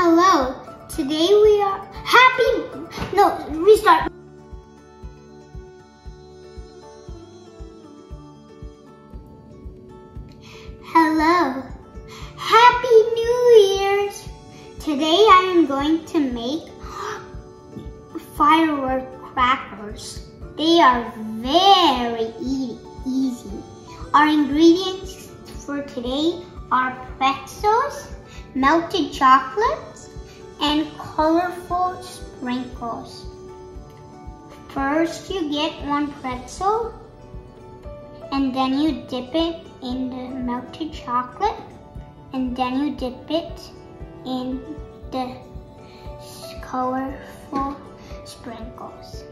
Hello, today we are happy, no, restart. Hello, Happy New Year's. Today I am going to make firework crackers. They are very easy. Our ingredients for today are pretzels, melted chocolates, and colorful sprinkles. First you get one pretzel and then you dip it in the melted chocolate and then you dip it in the colorful sprinkles.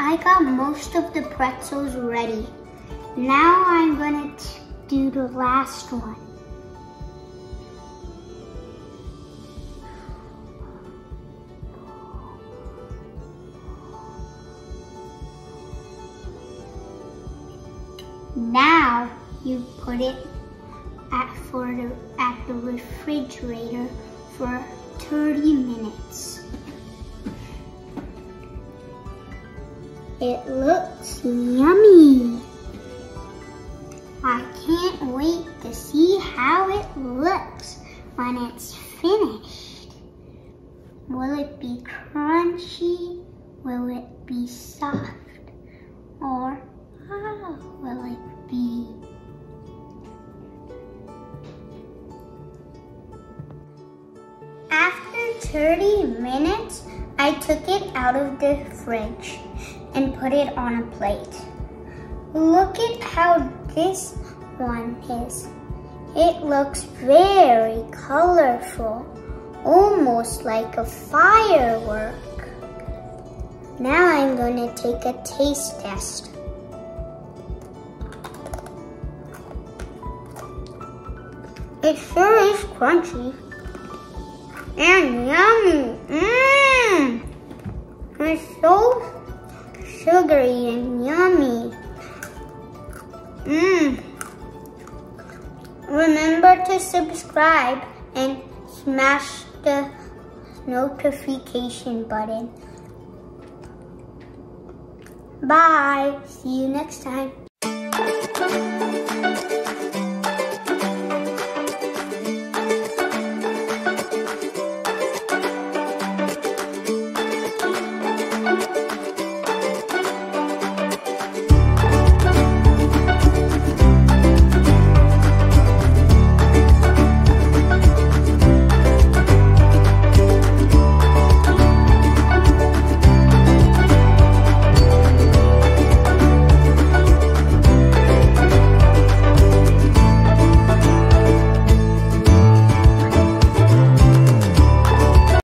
I got most of the pretzels ready. Now I'm going to do the last one. Now you put it at the refrigerator for 30 minutes. It looks yummy. I can't wait to see how it looks when it's finished. Will it be crunchy? Will it be soft? Or how will it be? After 30 minutes, I took it out of the fridge and put it on a plate. Look at how this one is. It looks very colorful, almost like a firework. Now I'm going to take a taste test. It sure is crunchy and yummy. It's so sugary and yummy. Remember to subscribe and smash the notification button. Bye. See you next time.